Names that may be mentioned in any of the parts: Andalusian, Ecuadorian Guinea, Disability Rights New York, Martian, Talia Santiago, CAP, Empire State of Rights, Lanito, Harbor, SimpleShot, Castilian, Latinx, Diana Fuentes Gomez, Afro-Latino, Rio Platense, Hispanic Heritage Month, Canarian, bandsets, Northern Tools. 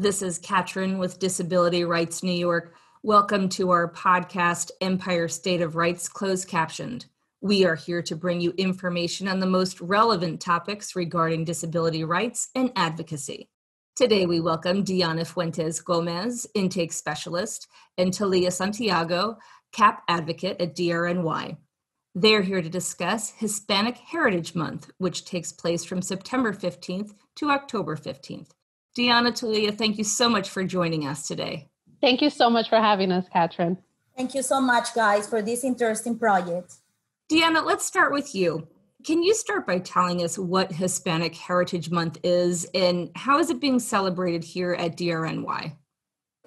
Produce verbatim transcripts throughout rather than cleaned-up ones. This is Katrin with Disability Rights New York. Welcome to our podcast, Empire State of Rights, Closed Captioned. We are here to bring you information on the most relevant topics regarding disability rights and advocacy. Today, we welcome Diana Fuentes Gomez, Intake Specialist, and Talia Santiago, C A P Advocate at D R N Y. They're here to discuss Hispanic Heritage Month, which takes place from September fifteenth to October fifteenth. Diana, Talia, thank you so much for joining us today. Thank you so much for having us, Katrin. Thank you so much, guys, for this interesting project. Diana, let's start with you. Can you start by telling us what Hispanic Heritage Month is and how is it being celebrated here at D R N Y?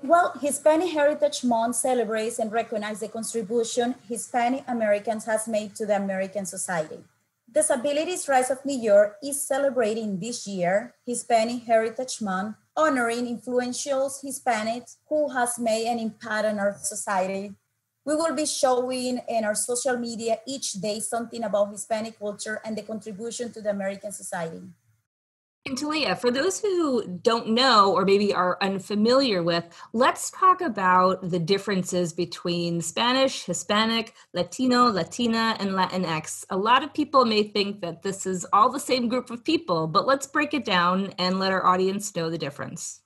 Well, Hispanic Heritage Month celebrates and recognizes the contribution Hispanic Americans has made to the American society. Disability Rights of New York is celebrating this year Hispanic Heritage Month, honoring influential Hispanics who has made an impact on our society. We will be showing in our social media each day something about Hispanic culture and the contribution to the American society. And Talia, for those who don't know or maybe are unfamiliar with, let's talk about the differences between Spanish, Hispanic, Latino, Latina, and Latinx. A lot of people may think that this is all the same group of people, but let's break it down and let our audience know the difference.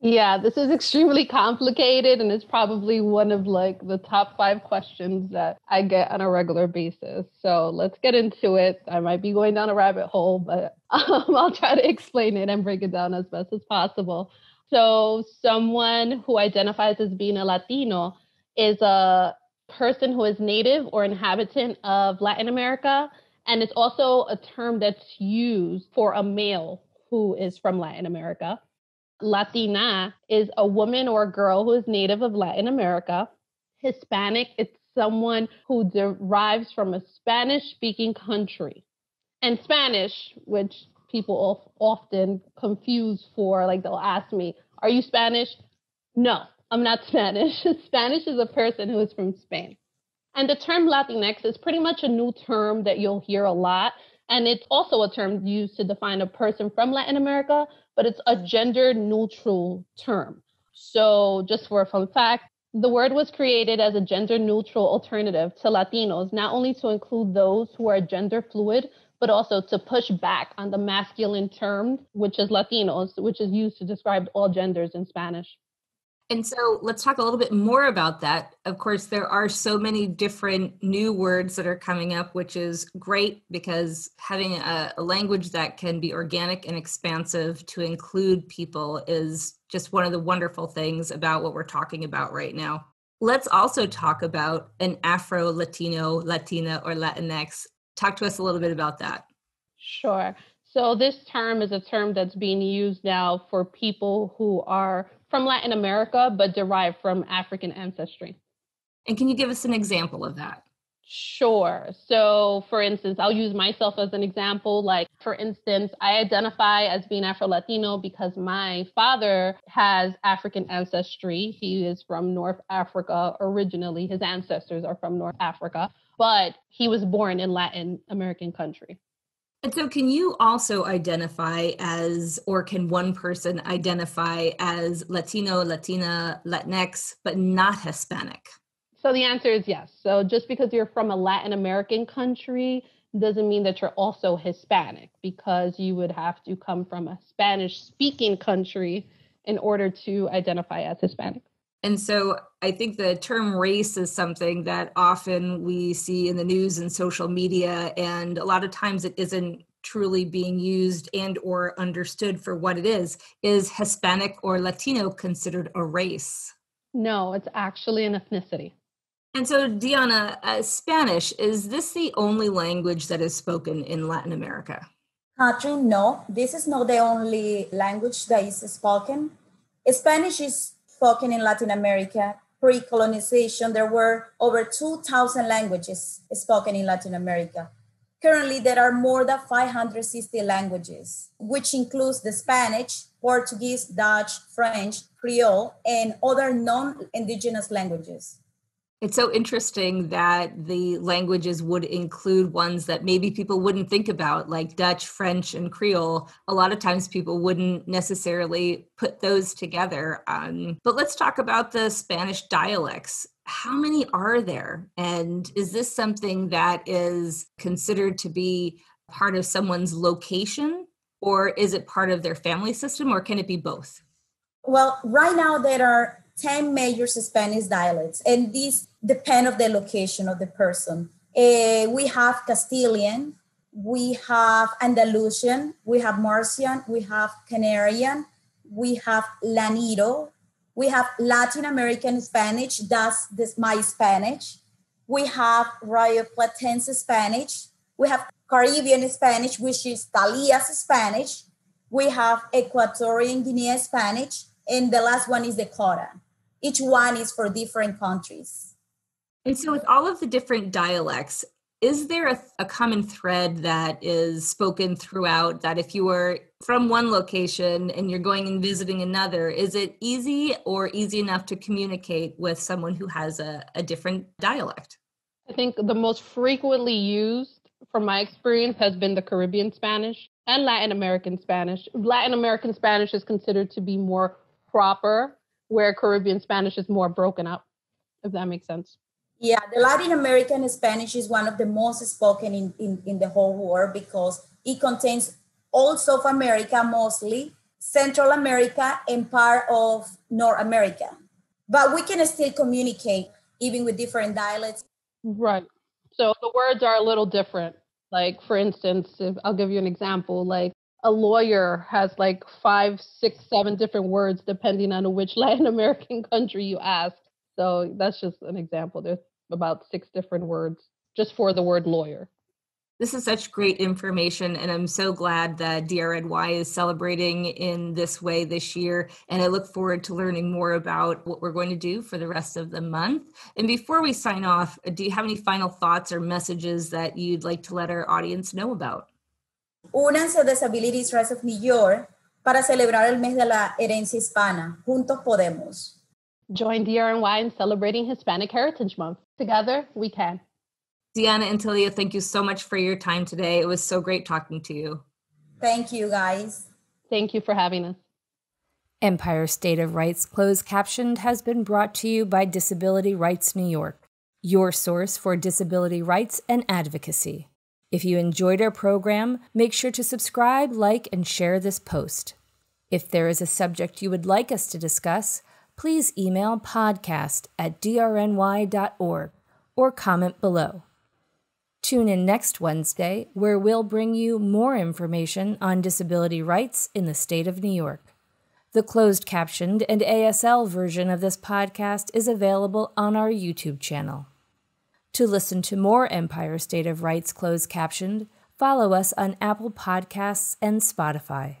Yeah, this is extremely complicated, and it's probably one of like the top five questions that I get on a regular basis. So let's get into it. I might be going down a rabbit hole, but um, I'll try to explain it and break it down as best as possible. So someone who identifies as being a Latino is a person who is native or inhabitant of Latin America. And it's also a term that's used for a male who is from Latin America. Latina is a woman or a girl who is native of Latin America. Hispanic, it's someone who derives from a Spanish-speaking country. And Spanish, which people often confuse for, like they'll ask me, are you Spanish? No, I'm not Spanish. Spanish is a person who is from Spain. And the term Latinx is pretty much a new term that you'll hear a lot. And it's also a term used to define a person from Latin America, but it's a gender neutral term. So just for a fun fact, the word was created as a gender neutral alternative to Latinos, not only to include those who are gender fluid, but also to push back on the masculine term, which is Latinos, which is used to describe all genders in Spanish. And so let's talk a little bit more about that. Of course, there are so many different new words that are coming up, which is great because having a, a language that can be organic and expansive to include people is just one of the wonderful things about what we're talking about right now. Let's also talk about an Afro-Latino, Latina, or Latinx. Talk to us a little bit about that. Sure. So this term is a term that's being used now for people who are from Latin America, but derived from African ancestry. And can you give us an example of that? Sure. So for instance, I'll use myself as an example. Like for instance, I identify as being Afro-Latino because my father has African ancestry. He is from North Africa originally. His ancestors are from North Africa, but he was born in Latin American country. And so can you also identify as, or can one person identify as Latino, Latina, Latinx, but not Hispanic? So the answer is yes. So just because you're from a Latin American country doesn't mean that you're also Hispanic, because you would have to come from a Spanish-speaking country in order to identify as Hispanic. And so I think the term race is something that often we see in the news and social media, and a lot of times it isn't truly being used and or understood for what it is. Is Hispanic or Latino considered a race? No, it's actually an ethnicity. And so, Diana, uh, Spanish, is this the only language that is spoken in Latin America? Katrin, no, this is not the only language that is spoken. Spanish is spoken in Latin America. Pre-colonization, there were over two thousand languages spoken in Latin America. Currently, there are more than five hundred sixty languages, which includes the Spanish, Portuguese, Dutch, French, Creole, and other non-indigenous languages. It's so interesting that the languages would include ones that maybe people wouldn't think about, like Dutch, French, and Creole. A lot of times people wouldn't necessarily put those together. Um, but let's talk about the Spanish dialects. How many are there? And is this something that is considered to be part of someone's location, or is it part of their family system, or can it be both? Well, right now there are ten major Spanish dialects, and these depend on the location of the person. Uh, we have Castilian, we have Andalusian, we have Martian, we have Canarian, we have Lanito, we have Latin American Spanish, that's this, my Spanish, we have Rio Platense Spanish, we have Caribbean Spanish, which is Talia's Spanish, we have Ecuadorian Guinea Spanish, and the last one is Dakota. Each one is for different countries. And so with all of the different dialects, is there a, a common thread that is spoken throughout, that if you were from one location and you're going and visiting another, is it easy or easy enough to communicate with someone who has a, a different dialect? I think the most frequently used, from my experience, has been the Caribbean Spanish and Latin American Spanish. Latin American Spanish is considered to be more proper, where Caribbean Spanish is more broken up, if that makes sense. Yeah, the Latin American Spanish is one of the most spoken in, in, in the whole world, because it contains all South America, mostly Central America, and part of North America. But we can still communicate even with different dialects. Right. So the words are a little different. Like, for instance, if I'll give you an example, like a lawyer has like five, six, seven different words, depending on which Latin American country you ask. So that's just an example. There's about six different words just for the word lawyer. This is such great information, and I'm so glad that D R N Y is celebrating in this way this year, and I look forward to learning more about what we're going to do for the rest of the month. And before we sign off, do you have any final thoughts or messages that you'd like to let our audience know about? Únanse a Disability Rights of New York para celebrar el mes de la herencia hispana. Juntos podemos. Join D R N Y in celebrating Hispanic Heritage Month. Together, we can. Diana and Talia, thank you so much for your time today. It was so great talking to you. Thank you, guys. Thank you for having us. Empire State of Rights Closed Captioned has been brought to you by Disability Rights New York, your source for disability rights and advocacy. If you enjoyed our program, make sure to subscribe, like, and share this post. If there is a subject you would like us to discuss, please email podcast at d r n y dot org or comment below. Tune in next Wednesday, where we'll bring you more information on disability rights in the state of New York. The closed captioned and A S L version of this podcast is available on our YouTube channel. To listen to more Empire State of Rights closed captioned, follow us on Apple Podcasts and Spotify.